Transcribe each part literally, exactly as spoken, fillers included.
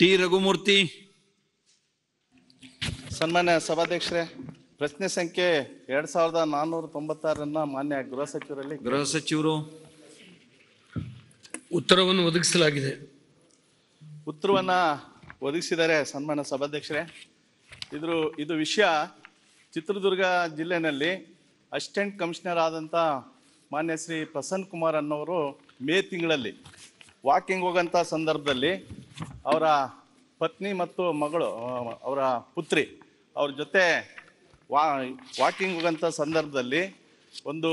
T Raghumurthy. ಸನ್ಮಾನ್ಯ ಸಭಾಧ್ಯಕ್ಷರೇ, ಪ್ರಶ್ನೆ ಸಂಖ್ಯೆ ಎರಡ್ ಸಾವಿರದ ನಾನ್ನೂರ ತೊಂಬತ್ತಾರನ್ನ ಮಾನ್ಯ ಗೃಹ ಸಚಿವರಲ್ಲಿ ಗೃಹ ಸಚಿವರು ಉತ್ತರವನ್ನು ಒದಗಿಸಲಾಗಿದೆ, ಉತ್ತರವನ್ನ ಒದಗಿಸಿದ್ದಾರೆ. ಸನ್ಮಾನ್ಯ ಸಭಾಧ್ಯಕ್ಷರೇ, ಇದ್ರ ಇದು ವಿಷಯ ಚಿತ್ರದುರ್ಗ ಜಿಲ್ಲೆನಲ್ಲಿ ಅಸಿಸ್ಟೆಂಟ್ ಕಮಿಷನರ್ ಆದಂಥ ಮಾನ್ಯ ಶ್ರೀ ಪ್ರಸನ್ನ ಕುಮಾರ್ ಅನ್ನೋರು ಮೇ ತಿಂಗಳಲ್ಲಿ ವಾಕಿಂಗ್ ಹೋಗೋಂಥ ಸಂದರ್ಭದಲ್ಲಿ ಅವರ ಪತ್ನಿ ಮತ್ತು ಮಗಳು ಅವರ ಪುತ್ರಿ ಅವ್ರ ಜೊತೆ ವಾ ವಾಕಿಂಗ್ ಹೋಗೋಂಥ ಸಂದರ್ಭದಲ್ಲಿ ಒಂದು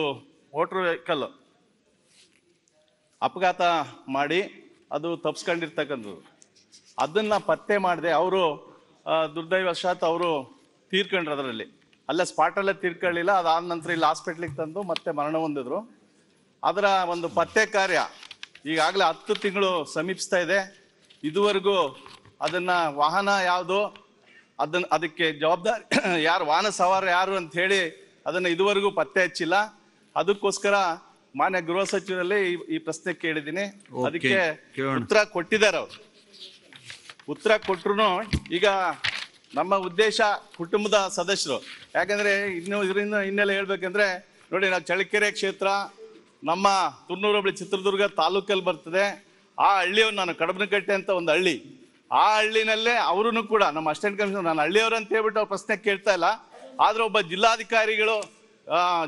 ಮೋಟ್ರ್ ವೆಹಿಕಲ್ ಅಪಘಾತ ಮಾಡಿ ಅದು ತಪ್ಪಿಸ್ಕೊಂಡಿರ್ತಕ್ಕಂಥದ್ದು. ಅದನ್ನು ಪತ್ತೆ ಮಾಡದೆ ಅವರು ದುರ್ದೈವಶಾತ್ ಅವರು ತೀರ್ಕೊಂಡ್ರು, ಅದರಲ್ಲಿ ಅಲ್ಲೇ ಸ್ಪಾಟಲ್ಲೇ ತೀರ್ಕೊಳ್ಳಿಲ್ಲ. ಅದಾದ ನಂತರ ಇಲ್ಲಿ ಹಾಸ್ಪಿಟ್ಲಿಗೆ ತಂದು ಮತ್ತೆ ಮರಣ ಹೊಂದಿದ್ರು. ಅದರ ಒಂದು ಪತ್ತೆ ಕಾರ್ಯ ಈಗಾಗಲೇ ಹತ್ತು ತಿಂಗಳು ಸಮೀಪಿಸ್ತಾ ಇದೆ. ಇದುವರೆಗೂ ಅದನ್ನು ವಾಹನ ಯಾವುದು, ಅದನ್ನು ಅದಕ್ಕೆ ಜವಾಬ್ದಾರಿ ಯಾರು, ವಾಹನ ಸವಾರ ಯಾರು ಅಂಥೇಳಿ ಅದನ್ನು ಇದುವರೆಗೂ ಪತ್ತೆ ಹಚ್ಚಿಲ್ಲ. ಅದಕ್ಕೋಸ್ಕರ ಮಾನ್ಯ ಗೃಹ ಸಚಿವರಲ್ಲಿ ಈ ಪ್ರಶ್ನೆ ಕೇಳಿದ್ದೀನಿ, ಅದಕ್ಕೆ ಉತ್ತರ ಕೊಟ್ಟಿದ್ದಾರೆ. ಅವರು ಉತ್ತರ ಕೊಟ್ಟರು. ಈಗ ನಮ್ಮ ಉದ್ದೇಶ ಕುಟುಂಬದ ಸದಸ್ಯರು, ಯಾಕಂದರೆ ಇನ್ನೂ ಇದರಿಂದ ಹಿನ್ನೆಲೆ ಹೇಳಬೇಕಂದ್ರೆ ನೋಡಿ, ನಾವು ಚಳ್ಳಕೆರೆ ಕ್ಷೇತ್ರ ನಮ್ಮ ತುರ್ನೂರು ಹೋಬಳಿ ಚಿತ್ರದುರ್ಗ ತಾಲೂಕಲ್ಲಿ ಬರ್ತದೆ. ಆ ಹಳ್ಳಿಯವ್ರು, ನಾನು ಕಡಬನಕಟ್ಟೆ ಅಂತ ಒಂದು ಹಳ್ಳಿ, ಆ ಹಳ್ಳಿನಲ್ಲೇ ಅವರೂ ಕೂಡ ನಮ್ಮ ಅಸಿಸ್ಟೆಂಟ್ ಕಮಿಷನರ್. ನಾನು ಹಳ್ಳಿಯವರು ಅಂತ ಹೇಳ್ಬಿಟ್ಟು ಅವ್ರ ಪ್ರಶ್ನೆ ಕೇಳ್ತಾ ಇಲ್ಲ, ಆದರೆ ಒಬ್ಬ ಜಿಲ್ಲಾಧಿಕಾರಿಗಳು,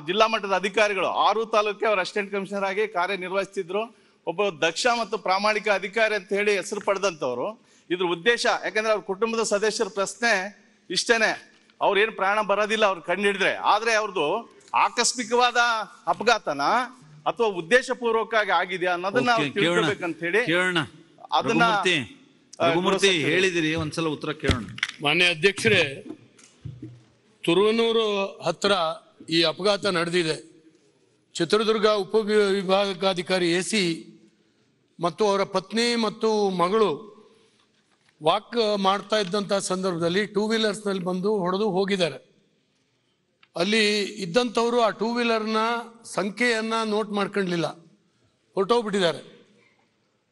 ಜಿಲ್ಲಾ ಮಟ್ಟದ ಅಧಿಕಾರಿಗಳು ಆರು ತಾಲೂಕಿಗೆ ಅವ್ರ ಅಸಿಸ್ಟೆಂಟ್ ಕಮಿಷನರ್ ಆಗಿ ಕಾರ್ಯನಿರ್ವಹಿಸ್ತಿದ್ರು. ಒಬ್ಬ ದಕ್ಷ ಮತ್ತು ಪ್ರಾಮಾಣಿಕ ಅಧಿಕಾರಿ ಅಂತ ಹೇಳಿ ಹೆಸರು ಪಡೆದಂಥವ್ರು. ಇದ್ರ ಉದ್ದೇಶ ಯಾಕಂದರೆ ಅವ್ರ ಕುಟುಂಬದ ಸದಸ್ಯರ ಪ್ರಶ್ನೆ ಇಷ್ಟೇ. ಅವ್ರೇನು ಪ್ರಾಣ ಬರೋದಿಲ್ಲ ಅವ್ರು ಕಂಡು ಹಿಡಿದ್ರೆ, ಆದರೆ ಅವ್ರದ್ದು ಆಕಸ್ಮಿಕವಾದ ಅಪಘಾತನ ಅಥವಾ ಉದ್ದೇಶ ಪೂರ್ವಕವಾಗಿ ಆಗಿದೆಯಾ ಅನ್ನೋದನ್ನ ತಿಳ್ಕೊಬೇಕಂತ ಹೇಳಿ ಅದನ್ನ ರಘುಮೂರ್ತಿ ಹೇಳಿದಿರಿ. ಒಂದ್ಸಲ ಉತ್ತರ ಕೇಳೋಣ. ಮಾನ್ಯ ಅಧ್ಯಕ್ಷರೇ, ತುರುವನೂರು ಹತ್ರ ಈ ಅಪಘಾತ ನಡೆದಿದೆ. ಚಿತ್ರದುರ್ಗ ಉಪ ವಿಭಾಗಾಧಿಕಾರಿ ಎ ಸಿ ಮತ್ತು ಅವರ ಪತ್ನಿ ಮತ್ತು ಮಗಳು ವಾಕ್ ಮಾಡ್ತಾ ಇದ್ದಂಥ ಸಂದರ್ಭದಲ್ಲಿ ಟೂ ವೀಲರ್ಸ್ನಲ್ಲಿ ಬಂದು ಹೊಡೆದು ಹೋಗಿದ್ದಾರೆ. ಅಲ್ಲಿ ಇದ್ದಂಥವರು ಆ ಟೂ ವೀಲರ್ನ ಸಂಖ್ಯೆಯನ್ನು ನೋಟ್ ಮಾಡ್ಕೊಂಡಿಲ್ಲ, ಹೊರಟೋಗ್ಬಿಟ್ಟಿದ್ದಾರೆ.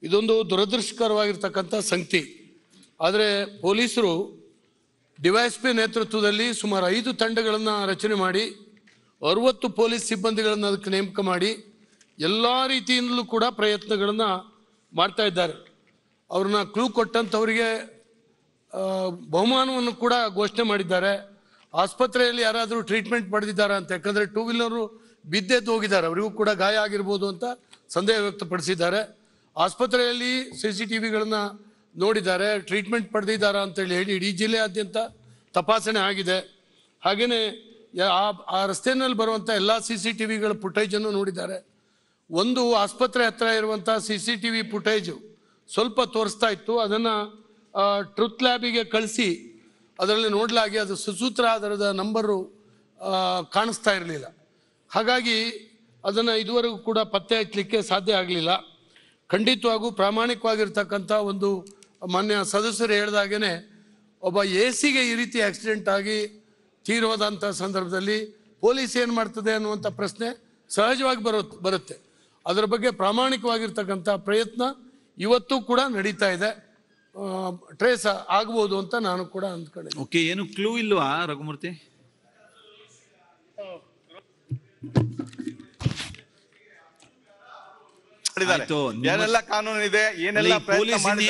ಇದೊಂದು ದುರದೃಷ್ಟಕರವಾಗಿರ್ತಕ್ಕಂಥ ಸಂಗತಿ. ಆದರೆ ಪೊಲೀಸರು ಡಿವೈಎಸ್ಪಿ ನೇತೃತ್ವದಲ್ಲಿ ಸುಮಾರು ಐದು ತಂಡಗಳನ್ನು ರಚನೆ ಮಾಡಿ ಅರವತ್ತು ಪೊಲೀಸ್ ಸಿಬ್ಬಂದಿಗಳನ್ನು ಅದಕ್ಕೆ ನೇಮಕ ಮಾಡಿ ಎಲ್ಲ ರೀತಿಯಿಂದಲೂ ಕೂಡ ಪ್ರಯತ್ನಗಳನ್ನು ಮಾಡ್ತಾ ಇದ್ದಾರೆ. ಅವ್ರನ್ನ ಕ್ಲೂ ಕೊಟ್ಟಂಥವರಿಗೆ ಬಹುಮಾನವನ್ನು ಕೂಡ ಘೋಷಣೆ ಮಾಡಿದ್ದಾರೆ. ಆಸ್ಪತ್ರೆಯಲ್ಲಿ ಯಾರಾದರೂ ಟ್ರೀಟ್ಮೆಂಟ್ ಪಡೆದಿದ್ದಾರೆ ಅಂತ, ಯಾಕಂದರೆ ಟೂ ವೀಲರು ಬಿದ್ದೆದ್ದು ಹೋಗಿದ್ದಾರೆ, ಅವರಿಗೂ ಕೂಡ ಗಾಯ ಆಗಿರ್ಬೋದು ಅಂತ ಸಂದೇಹ ವ್ಯಕ್ತಪಡಿಸಿದ್ದಾರೆ. ಆಸ್ಪತ್ರೆಯಲ್ಲಿ ಸಿ ಸಿ ಟಿ ವಿಗಳನ್ನು ನೋಡಿದ್ದಾರೆ, ಟ್ರೀಟ್ಮೆಂಟ್ ಪಡೆದಿದ್ದಾರೆ ಅಂತೇಳಿ ಹೇಳಿ ಇಡೀ ಜಿಲ್ಲೆಯಾದ್ಯಂತ ತಪಾಸಣೆ ಆಗಿದೆ. ಹಾಗೆಯೇ ಆ ರಸ್ತೆಯಲ್ಲಿ ಬರುವಂಥ ಎಲ್ಲ ಸಿ ಸಿ ಟಿ ವಿಗಳ ಫುಟೇಜನ್ನು ನೋಡಿದ್ದಾರೆ. ಒಂದು ಆಸ್ಪತ್ರೆ ಹತ್ತಿರ ಇರುವಂಥ C C T V footage ಸ್ವಲ್ಪ ತೋರಿಸ್ತಾ ಇತ್ತು, ಅದನ್ನು ಟ್ರುತ್ ಲ್ಯಾಬಿಗೆ ಕಳಿಸಿ ಅದರಲ್ಲಿ ನೋಡಲಾಗಿ ಅದು ಸುಸೂತ್ರ ಅದರದ ನಂಬರು ಕಾಣಿಸ್ತಾ ಇರಲಿಲ್ಲ. ಹಾಗಾಗಿ ಅದನ್ನು ಇದುವರೆಗೂ ಕೂಡ ಪತ್ತೆ ಹಚ್ಚಲಿಕ್ಕೆ ಸಾಧ್ಯ ಆಗಲಿಲ್ಲ. ಖಂಡಿತವಾಗೂ ಪ್ರಾಮಾಣಿಕವಾಗಿರ್ತಕ್ಕಂಥ ಒಂದು ಮಾನ್ಯ ಸದಸ್ಯರು ಹೇಳ್ದಾಗೇ ಒಬ್ಬ ಎ ಸಿಗೆ ಈ ರೀತಿ ಆಕ್ಸಿಡೆಂಟ್ ಆಗಿ ತೀರೋದಂಥ ಸಂದರ್ಭದಲ್ಲಿ ಪೊಲೀಸ್ ಏನು ಮಾಡ್ತದೆ ಅನ್ನುವಂಥ ಪ್ರಶ್ನೆ ಸಹಜವಾಗಿ ಬರುತ್ತೆ ಬರುತ್ತೆ ಅದರ ಬಗ್ಗೆ ಪ್ರಾಮಾಣಿಕವಾಗಿರ್ತಕ್ಕಂಥ ಪ್ರಯತ್ನ ಇವತ್ತು ಕೂಡ ನಡೀತಾ ಇದೆ. ಟ್ರೇಸ್ ಆಗ್ಬೋದು ಅಂತ ನಾನು ಕೂಡ ಅಂದ್ಕೊಂಡೆ. ಓಕೆ, ಏನು ಕ್ಲೂ ಇಲ್ವಾ ರಘುಮೂರ್ತಿ? ಏನೆಲ್ಲ ಕಾನೂನು ಇದೆ, ಏನೆಲ್ಲ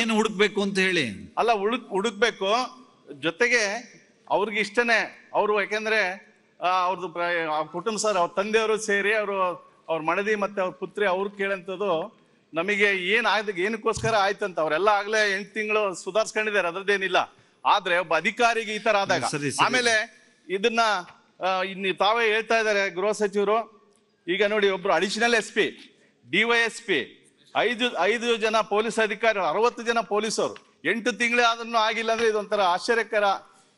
ಏನು ಹುಡುಕ್ಬೇಕು ಅಂತ ಹೇಳಿ ಅಲ್ಲ, ಹುಡುಕ್ ಹುಡುಕ್ಬೇಕು ಜೊತೆಗೆ ಅವ್ರಿಗೆ ಇಷ್ಟನೇ ಅವರು. ಯಾಕೆಂದ್ರೆ ಅವ್ರದ್ದು ಕುಟುಂಬ ಸರ್, ಅವ್ರ ತಂದೆಯವರು ಸೇರಿ ಅವರು, ಅವ್ರ ಮಡದಿ ಮತ್ತೆ ಅವ್ರ ಪುತ್ರಿ ಅವ್ರು ಕೇಳಂಥದ್ದು ನಮಗೆ ಏನು ಆಯ್ತು, ಏನಕ್ಕೋಸ್ಕರ ಆಯ್ತು ಅಂತ. ಅವರೆಲ್ಲ ಆಗ್ಲೇ ಎಂಟು ತಿಂಗಳು ಸುಧಾರಿಸ್ಕೊಂಡಿದ್ದಾರೆ, ಅದರದ್ದೇನಿಲ್ಲ. ಆದ್ರೆ ಒಬ್ಬ ಅಧಿಕಾರಿಗೆ ಈ ತರ ಆದಾಗ ಆಮೇಲೆ ಇದನ್ನ ಇನ್ನು ತಾವೇ ಹೇಳ್ತಾ ಇದ್ದಾರೆ ಗೃಹ ಸಚಿವರು. ಈಗ ನೋಡಿ, ಒಬ್ರು ಅಡಿಷನಲ್ ಎಸ್ ಪಿ, ಡಿವೈಎಸ್ಪಿ, ಐದು ಐದು ಜನ ಪೊಲೀಸ್ ಅಧಿಕಾರಿಗಳು, ಅರವತ್ತು ಜನ ಪೊಲೀಸರು, ಎಂಟು ತಿಂಗಳೇ ಆದ್ರೂ ಆಗಿಲ್ಲ ಅಂದ್ರೆ ಇದೊಂಥರ ಆಶ್ಚರ್ಯಕರ.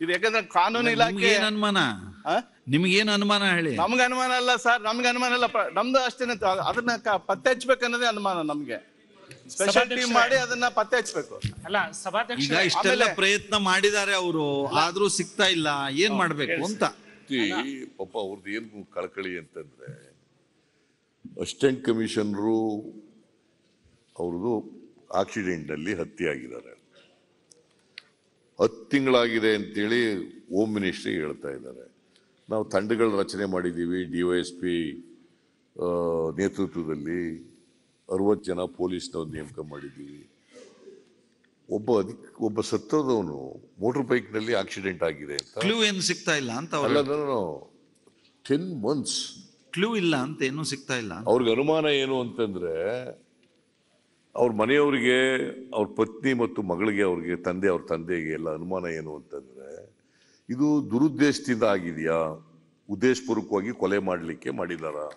ಇದು ಯಾಕಂದ್ರೆ ಕಾನೂನು ಇಲಾಖೆ ಅನುಮಾನ. ನಿಮ್ಗೇನು ಅನುಮಾನ ಹೇಳಿ? ನಮ್ಗೆ ಅನುಮಾನ ಅಲ್ಲ ಸರ್, ನಮ್ಗೆ ಅನುಮಾನ ಇಲ್ಲ, ನಮ್ದು ಅಷ್ಟೇನೆ. ಅದನ್ನ ಪತ್ತೆ ಹಚ್ಬೇಕನ್ನೋದೇ ಅನುಮಾನ ನಮ್ಗೆ. ಸ್ಪೆಷಲ್ ಟೀಮ್ ಮಾಡಿ ಅದನ್ನ ಪತ್ತೆ ಹಚ್ಬೇಕು. ಅಲ್ಲ ಸಭಾಧ್ಯಕ್ಷ, ಇಷ್ಟೆಲ್ಲ ಪ್ರಯತ್ನ ಮಾಡಿದ್ದಾರೆ ಅವರು, ಆದ್ರೂ ಸಿಗ್ತಾ ಇಲ್ಲ, ಏನ್ ಮಾಡ್ಬೇಕು ಅಂತ. ಪಾಪ ಅವ್ರದ್ದು ಏನು ಕಳಕಳಿ ಅಂತಂದ್ರೆ, ಅಸಿಸ್ಟೆಂಟ್ ಕಮಿಷನರು ಅವ್ರದ್ದು ಆಕ್ಸಿಡೆಂಟ್ ಅಲ್ಲಿ ಹತ್ಯೆ ಆಗಿದ್ದಾರೆ. ಹತ್ತು ತಿಂಗಳಾಗಿದೆ ಅಂತೇಳಿ ಹೋಮ್ ಮಿನಿಸ್ಟ್ರಿ ಹೇಳ್ತಾ ಇದ್ದಾರೆ. ನಾವು ತಂಡಗಳ ರಚನೆ ಮಾಡಿದ್ದೀವಿ. ಡಿ ವೈ ಎಸ್ ಪಿ ನೇತೃತ್ವದಲ್ಲಿ ಅರವತ್ತು ಜನ ಪೊಲೀಸ್ನವ್ರು ನೇಮಕ ಮಾಡಿದ್ದೀವಿ. ಒಬ್ಬ ಅಧಿಕ ಒಬ್ಬ ಸತ್ತೋದವನು ಮೋಟರ್ ಬೈಕ್ನಲ್ಲಿ ಆಕ್ಸಿಡೆಂಟ್ ಆಗಿದೆ ಅಂತ ಕ್ಲೂ ಏನು ಸಿಗ್ತಾ ಇಲ್ಲ ಅಂತ ಅಲ್ಲ, ನಾನು ಟೆನ್ ಮಂತ್ಸ್ ಕ್ಲೂ ಇಲ್ಲ ಅಂತ ಏನೂ ಸಿಗ್ತಾ ಇಲ್ಲ. ಅವ್ರಿಗೆ ಅನುಮಾನ ಏನು ಅಂತಂದರೆ ಅವ್ರ ಮನೆಯವ್ರಿಗೆ, ಅವ್ರ ಪತ್ನಿ ಮತ್ತು ಮಗಳಿಗೆ, ಅವ್ರಿಗೆ ತಂದೆ, ಅವ್ರ ತಂದೆಗೆ ಎಲ್ಲ ಅನುಮಾನ ಏನು ಅಂತಂದರೆ ಇದು ದುರುದ್ದೇಶದಿಂದ ಆಗಿದೆಯಾ, ಉದ್ದೇಶಪೂರ್ವಕವಾಗಿ ಕೊಲೆ ಮಾಡಲಿಕ್ಕೆ ಮಾಡಿದಾರಾ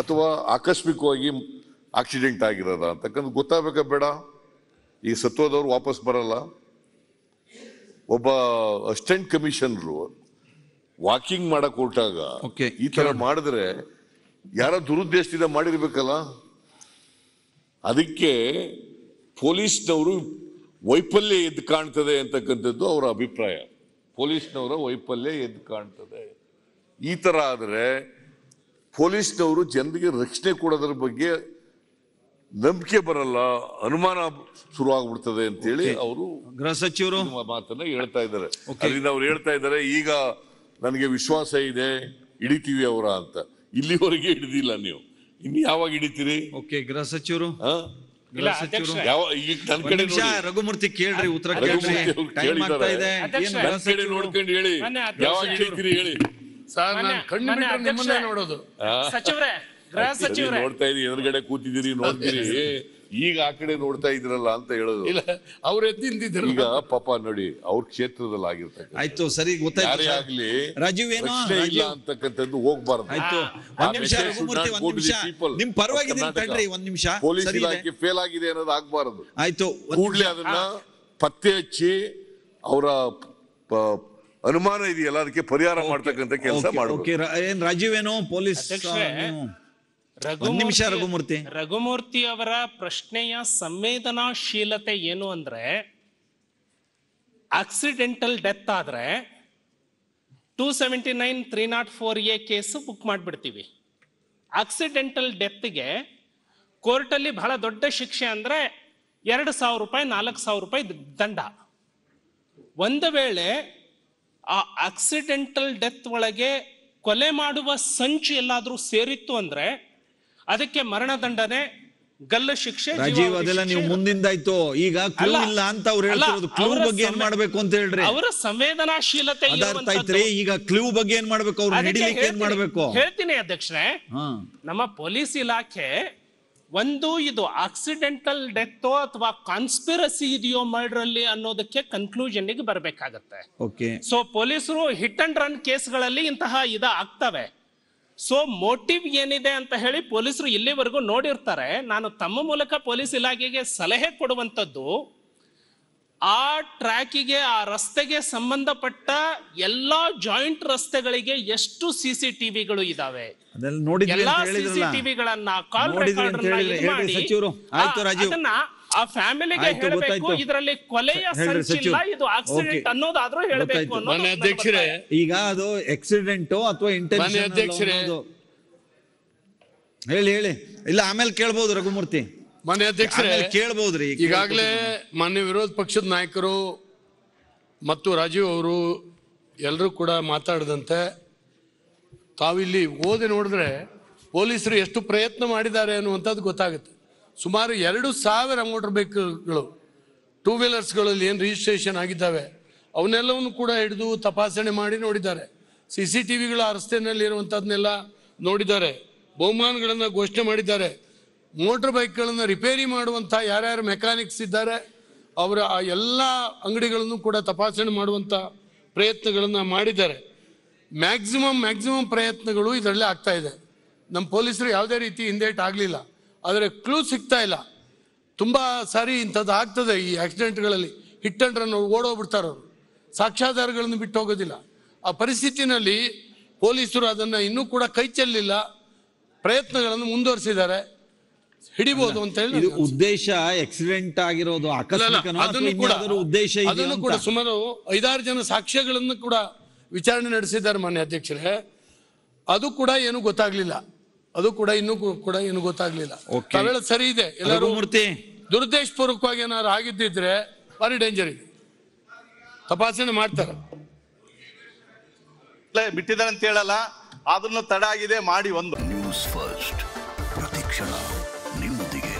ಅಥವಾ ಆಕಸ್ಮಿಕವಾಗಿ ಆಕ್ಸಿಡೆಂಟ್ ಆಗಿರೋದ ಅಂತಕ್ಕಂಥ ಗೊತ್ತಾಗಬೇಕಾ ಬೇಡ? ಈ ಸತ್ವದವ್ರು ವಾಪಸ್ ಬರಲ್ಲ. ಒಬ್ಬ ಅಸಿಸ್ಟೆಂಟ್ ಕಮಿಷನರು ವಾಕಿಂಗ್ ಮಾಡಕ್ಕೆ ಹೊರಟಾಗ ಈ ಥರ ಮಾಡಿದ್ರೆ ಯಾರೋ ದುರುದ್ದೇಶದಿಂದ ಮಾಡಿರ್ಬೇಕಲ್ಲ. ಅದಕ್ಕೆ ಪೊಲೀಸ್ನವರು ವೈಫಲ್ಯ ಎದ್ದು ಕಾಣ್ತದೆ ಅಂತಕ್ಕಂಥದ್ದು ಅವರ ಅಭಿಪ್ರಾಯ. ಪೊಲೀಸ್ನವರ ವೈಫಲ್ಯ ಎದ್ದು ಕಾಣ್ತದೆ. ಈ ಥರ ಆದರೆ ಪೊಲೀಸ್ನವರು ಜನರಿಗೆ ರಕ್ಷಣೆ ಕೊಡೋದ್ರ ಬಗ್ಗೆ ನಂಬಿಕೆ ಬರಲ್ಲ, ಅನುಮಾನ ಶುರುವಾಗ್ಬಿಡ್ತದೆ ಅಂತೇಳಿ ಅವರು ಗೃಹ ಸಚಿವರು ಮಾತನ್ನ ಹೇಳ್ತಾ ಇದ್ದಾರೆ. ಅದರಿಂದ ಅವ್ರು ಹೇಳ್ತಾ ಇದ್ದಾರೆ ಈಗ ನನಗೆ ವಿಶ್ವಾಸ ಇದೆ, ಹಿಡಿತೀವಿ ಅವರ ಅಂತ. ಇಲ್ಲಿವರೆಗೆ ಹಿಡಿದಿಲ್ಲ, ನೀವು ಇನ್ನು ಯಾವಾಗ ಹಿಡಿತೀರಿ? ಓಕೆ ಗೃಹ ಸಚಿವರು, ರಘುಮೂರ್ತಿ ಕೇಳ್ರಿ, ಉತ್ತರ ಕೇಳ್ರಿ, ನೋಡ್ಕೊಂಡು ಹೇಳಿ ಯಾವಾಗ ಹಿಡಿತೀರಿ ಹೇಳಿ. ನೋಡೋದು ಸಚಿವರೇ, ಗೃಹ ಸಚಿವರೇ ನೋಡ್ತಾ ಇದ್ದೀರಿ, ಎದುರುಗಡೆ ಕೂತಿದ್ದೀರಿ, ನೋಡ್ತೀರಿ, ಈಗ ಆ ಕಡೆ ನೋಡ್ತಾ ಇದ್ರಲ್ಲ ಅಂತ ಹೇಳೋದು. ಅವ್ರ ಎದ್ದಿಂದಿದ್ರು ಈಗ ಪಾಪ ನೋಡಿ ಅವ್ರ ಕ್ಷೇತ್ರದಲ್ಲಿ ಆಗಿರ್ತಕ್ಕಂಥ ಆಯ್ತು ಸರಿ ಗೊತ್ತಾಯ್ತು ಆಗ್ಲಿ ರಾಜೀವ್ ಏನೋ ಇಲ್ಲ ಅಂತಕ್ಕಂಥದ್ದು ಹೋಗ್ಬಾರ್ದು. ಆಯ್ತು ಒಂದ್ ನಿಮಿಷ ರಘುಮೂರ್ತಿ, ಒಂದ್ ನಿಮಿಷ ನಿಮ್ ಪರವಾಗಿದೆ ತಡ್ರಿ, ಒಂದ್ ನಿಮಿಷ. ಪೊಲೀಸ್ ಇಲಾಖೆ ಫೇಲ್ ಆಗಿದೆ ಅನ್ನೋದು ಆಗ್ಬಾರದು. ಆಯ್ತು ಕೂಡ್ಲಿ ಅದನ್ನ ಪತ್ತೆ ಹಚ್ಚಿ ಅವರ ಅನುಮಾನ ಇದೆಯಲ್ಲ ಅದಕ್ಕೆ ಪರಿಹಾರ ಮಾಡ್ತಕ್ಕಂಥ ಕೆಲಸ ಮಾಡ್ಬೇಕು. ರಾಜೀವ್ ಏನೋ ಪೊಲೀಸ್ ರಘುಮೂರ್ತಿ ರಘುಮೂರ್ತಿ ರಘುಮೂರ್ತಿ ಅವರ ಪ್ರಶ್ನೆಯ ಸಂವೇದನಾಶೀಲತೆ ಏನು ಅಂದ್ರೆ, ಆಕ್ಸಿಡೆಂಟಲ್ ಡೆತ್ ಆದ್ರೆ two seventy nine three not four A case book ಮಾಡಿಬಿಡ್ತೀವಿ. ಆಕ್ಸಿಡೆಂಟಲ್ ಡೆತ್ಗೆ ಕೋರ್ಟಲ್ಲಿ ಬಹಳ ದೊಡ್ಡ ಶಿಕ್ಷೆ ಅಂದ್ರೆ ಎರಡು ಸಾವಿರ ರೂಪಾಯಿ ನಾಲ್ಕು ಸಾವಿರ ರೂಪಾಯಿ ದಂಡ. ಒಂದು ವೇಳೆ ಆ ಆಕ್ಸಿಡೆಂಟಲ್ ಡೆತ್ ಒಳಗೆ ಕೊಲೆ ಮಾಡುವ ಸಂಚು ಎಲ್ಲಾದರೂ ಸೇರಿತ್ತು ಅಂದ್ರೆ ಅದಕ್ಕೆ ಮರಣದಂಡನೆ, ಗಲ್ಲು ಶಿಕ್ಷೆ. ರಾಜೀವ್ ಅದೆಲ್ಲ ನೀವು ಮುಂದಿಂದಾಯ್ತು, ಈಗ ಕ್ಲೂ ಇಲ್ಲ ಅಂತ ಅವ್ರು ಹೇಳ್ತಿರೋದು. ಕ್ಲೂ ಬಗ್ಗೆ ಏನ್ ಮಾಡ್ಬೇಕು ಅಂತ ಹೇಳ್ರಿ, ಅವರ ಸಂವೇದನಾಶೀಲತೆ ಅದಾರ್ಥ ಐತ್ರಿ. ಈಗ ಕ್ಲೂ ಬಗ್ಗೆ ಏನ್ ಮಾಡ್ಬೇಕು, ಅವ್ರು ಹಿಡಿಲಿಕ್ಕೆ ಏನ್ ಮಾಡ್ಬೇಕು ಹೇಳ್ತೀನಿ ಅಧ್ಯಕ್ಷರೇ. ನಮ್ಮ ಪೊಲೀಸ್ ಇಲಾಖೆ ಒಂದು ಇದು ಆಕ್ಸಿಡೆಂಟಲ್ ಡೆತ್ ಅಥವಾ ಕಾನ್ಸ್ಪಿರಸಿ ಇದೆಯೋ ಮರ್ಡರ್ ಅಲ್ಲಿ ಅನ್ನೋದಕ್ಕೆ ಕನ್ಕ್ಲೂಷನ್ ಗೆ ಬರಬೇಕಾಗತ್ತೆ. ಸೊ ಪೊಲೀಸರು ಹಿಟ್ ಅಂಡ್ ರನ್ ಕೇಸ್ಗಳಲ್ಲಿ ಇಂತಹ ಇದ ಆಗ್ತವೆ. ಸೊ ಮೋಟಿವ್ ಏನಿದೆ ಅಂತ ಹೇಳಿ ಪೊಲೀಸರು ಇಲ್ಲಿವರೆಗೂ ನೋಡಿರ್ತಾರೆ. ನಾನು ತಮ್ಮ ಮೂಲಕ ಪೊಲೀಸ್ ಇಲಾಖೆಗೆ ಸಲಹೆ ಕೊಡುವಂಥದ್ದು, ಆ ಟ್ರ್ಯಾಕಿಗೆ ಆ ರಸ್ತೆಗೆ ಸಂಬಂಧಪಟ್ಟ ಎಲ್ಲ ಜಾಯಿಂಟ್ ರಸ್ತೆಗಳಿಗೆ ಎಷ್ಟು ಸಿ ಸಿ ಟಿವಿಗಳು ಇದಾವೆ, ಎಲ್ಲಾ ಸಿ ಸಿ ಟಿವಿಗಳನ್ನ ಕಾಲ್ ರೆಕಾರ್ಡ್ ಆ ಫ್ಯಾಮಿಲಿಗೆ ಹೇಳಬೇಕು, ಇದರಲ್ಲಿ ಕೊಲೆಯ ಸಂಚು ಇಲ್ಲ, ಇದು ಆಕ್ಸಿಡೆಂಟ್ ಅನ್ನೋದಾದ್ರೂ ಹೇಳಬೇಕು ಅನ್ನೋದು. ಅಧ್ಯಕ್ಷರೇ ಈಗ ಅದು ಆಕ್ಸಿಡೆಂಟ್ ಅಥವಾ ಇಂಟೆನ್ಷನ್ ಅಧ್ಯಕ್ಷರೇ ಹೇಳಿ ಹೇಳಿ ಇಲ್ಲ ಆಮೇಲೆ ಕೇಳ್ಬೋದು ರಘುಮೂರ್ತಿ. ಮಾನ್ಯ ಅಧ್ಯಕ್ಷರೇ ಕೇಳ್ಬೋದ್ರಿ, ಈಗಾಗಲೇ ಮಾನ್ಯ ವಿರೋಧ ಪಕ್ಷದ ನಾಯಕರು ಮತ್ತು ರಾಜೀವ್ ಅವರು ಎಲ್ಲರೂ ಕೂಡ ಮಾತಾಡದಂತೆ ತಾವಿಲ್ಲಿ ಓದಿ ನೋಡಿದ್ರೆ ಪೊಲೀಸರು ಎಷ್ಟು ಪ್ರಯತ್ನ ಮಾಡಿದ್ದಾರೆ ಅನ್ನುವಂಥದ್ದು ಗೊತ್ತಾಗುತ್ತೆ. ಸುಮಾರು ಎರಡು ಸಾವಿರ ಮೋಟರ್ ಬೈಕ್ಗಳು, ಟೂ ವೀಲರ್ಸ್ಗಳಲ್ಲಿ ಏನು ರಿಜಿಸ್ಟ್ರೇಷನ್ ಆಗಿದ್ದಾವೆ ಅವನ್ನೆಲ್ಲವನ್ನು ಕೂಡ ಹಿಡಿದು ತಪಾಸಣೆ ಮಾಡಿ ನೋಡಿದ್ದಾರೆ. ಸಿ ಸಿ ಟಿ ವಿಗಳ ರಸ್ತೆಯಲ್ಲಿರುವಂಥದ್ದನ್ನೆಲ್ಲ ನೋಡಿದ್ದಾರೆ. ಬಹುಮಾನಗಳನ್ನು ಘೋಷಣೆ ಮಾಡಿದ್ದಾರೆ. ಮೋಟ್ರ್ ಬೈಕ್ಗಳನ್ನು ರಿಪೇರಿ ಮಾಡುವಂಥ ಯಾರ್ಯಾರು ಮೆಕ್ಯಾನಿಕ್ಸ್ ಇದ್ದಾರೆ ಅವರ ಆ ಎಲ್ಲ ಅಂಗಡಿಗಳನ್ನು ಕೂಡ ತಪಾಸಣೆ ಮಾಡುವಂಥ ಪ್ರಯತ್ನಗಳನ್ನು ಮಾಡಿದ್ದಾರೆ. ಮ್ಯಾಕ್ಸಿಮಮ್ ಮ್ಯಾಕ್ಸಿಮಮ್ ಪ್ರಯತ್ನಗಳು ಇದರಲ್ಲೇ ಆಗ್ತಾ ಇದೆ. ನಮ್ಮ ಪೊಲೀಸರು ಯಾವುದೇ ರೀತಿ ಹಿಂದೇಟಾಗಲಿಲ್ಲ, ಆದರೆ ಕ್ಲೂ ಸಿಗ್ತಾ ಇಲ್ಲ. ತುಂಬ ಸಾರಿ ಇಂಥದ್ದು ಆಗ್ತದೆ ಈ ಆಕ್ಸಿಡೆಂಟ್ಗಳಲ್ಲಿ. ಹಿಟ್ ಆ್ಯಂಡ್ ರನ್ ಓಡೋಗ್ಬಿಡ್ತಾರೆ, ಅವರು ಸಾಕ್ಷ್ಯಾಧಾರಗಳನ್ನು ಬಿಟ್ಟು ಹೋಗೋದಿಲ್ಲ. ಆ ಪರಿಸ್ಥಿತಿನಲ್ಲಿ ಪೊಲೀಸರು ಅದನ್ನು ಇನ್ನೂ ಕೂಡ ಕೈ ಚೆಲ್ಲಿಲ್ಲ, ಪ್ರಯತ್ನಗಳನ್ನು ಮುಂದುವರಿಸಿದ್ದಾರೆ. ಹಿಡಿಬಹುದು ಅಂತ ಹೇಳಿ ಉದ್ದೇಶ ಆಕ್ಸಿಡೆಂಟ್ ಆಗಿರೋದು ಉದ್ದೇಶ. ಅದನ್ನು ಕೂಡ ಸುಮಾರು ಐದಾರು ಜನ ಸಾಕ್ಷ್ಯಗಳನ್ನು ಕೂಡ ವಿಚಾರಣೆ ನಡೆಸಿದ್ದಾರೆ ಮಾನ್ಯ ಅಧ್ಯಕ್ಷರೇ. ಅದು ಕೂಡ ಏನು ಗೊತ್ತಾಗ್ಲಿಲ್ಲ, ಅದು ಕೂಡ ಇನ್ನೂ ಕೂಡ ಏನು ಗೊತ್ತಾಗ್ಲಿಲ್ಲ. ತಾವೆಲ್ಲ ಸರಿ ಇದೆ, ಎಲ್ಲರೂ ದುರುದ್ದೇಶಪೂರ್ವಕವಾಗಿ ಏನಾದ್ರು ಆಗಿದ್ದಿದ್ರೆ ಭಾರಿ ಡೇಂಜರ್ ಇದೆ. तपासणे ಮಾಡ್ತಾರೆ ಬಿಟ್ಟಿದ್ದಾರೆ ಅಂತ ಹೇಳಲ್ಲ ಅದನ್ನ ತಡ ಆಗಿದೆ ಮಾಡಿ ಒಂದು ನ್ಯೂಸ್ ಫಸ್ಟ್ ಪ್ರತಿಕ್ಷಣ ನಿಮ್ಮೊಂದಿಗೆ।